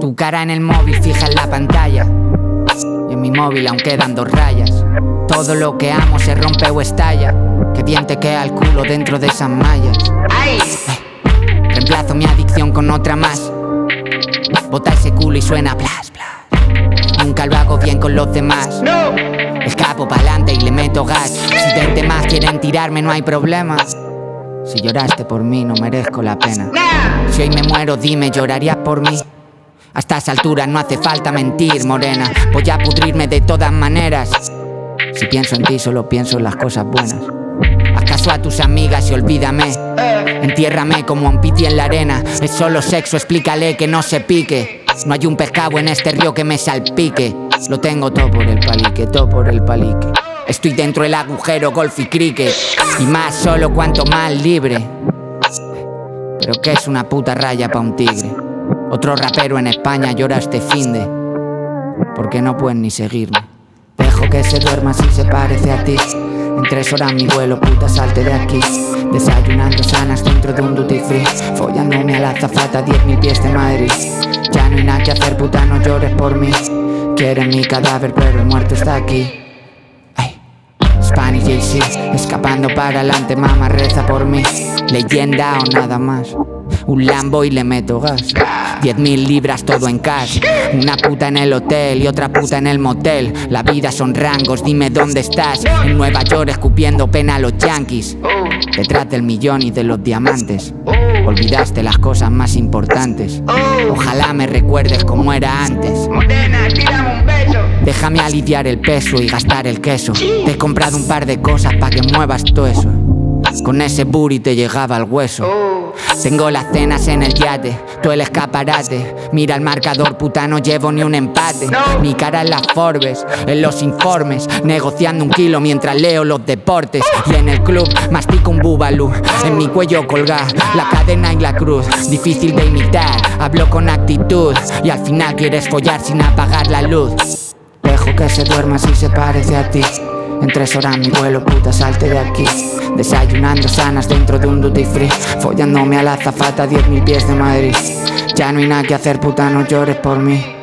Tu cara en el móvil fija en la pantalla, y en mi móvil aún quedan 2 rayas. Todo lo que amo se rompe o estalla. Qué bien te queda el culo dentro de esas mallas. Reemplazo mi adicción con otra más. Bota ese culo y suena plas, plas. Nunca lo hago bien con los demás. Escapo pa'lante y le meto gas. Si 20 más quieren tirarme no hay problema. Si lloraste por mí no merezco la pena. Si hoy me muero dime, ¿llorarías por mí? A estas alturas no hace falta mentir, morena. Voy a pudrirme de todas maneras. Si pienso en ti solo pienso en las cosas buenas. Haz caso a tus amigas y olvídame. Entiérrame como a un piti en la arena. Es solo sexo, explícale que no se pique. No hay un pescado en este río que me salpique. Lo tengo todo por el palique, todo por el palique. Estoy dentro del agujero, golf y cricket. Y más solo cuanto más libre. Pero que es una puta raya pa' un tigre. Otro rapero en España llora este finde, porque no pueden ni seguirme. Dejo que se duerma si se parece a ti. En 3 horas mi vuelo, puta, salte de aquí. Desayunando sanas dentro de un duty free. Follándome a la azafata 10.000 pies de Madrid. Ya no hay nada que hacer, puta, no llores por mí. Quieren mi cadáver pero el muerto está aquí. Spanish Jigga, escapando para adelante, mamá reza por mí. Leyenda o nada más. Un Lambo y le meto gas. 10.000 libras todo en cash. Una puta en el hotel y otra puta en el motel. La vida son rangos, dime dónde estás. En Nueva York escupiendo pena a los yankees. Detrás del millón y de los diamantes. Olvidaste las cosas más importantes. Ojalá me recuerdes como era antes. Déjame aliviar el peso y gastar el queso. Te he comprado un par de cosas pa' que muevas todo eso. Con ese booty te llegaba al hueso. Tengo las cenas en el yate, todo el escaparate. Mira el marcador, puta, no llevo ni un empate. Mi cara en las Forbes, en los informes. Negociando 1 kilo mientras leo los deportes. Y en el club mastico un bubalú. En mi cuello colgar la cadena y la cruz. Difícil de imitar, hablo con actitud. Y al final quieres follar sin apagar la luz. Dejo que se duerma si se parece a ti. En 3 horas mi vuelo, puta, salte de aquí. Desayunando sanas dentro de un duty free. Follándome a la azafata 10.000 pies de Madrid. Ya no hay nada que hacer, puta, no llores por mí.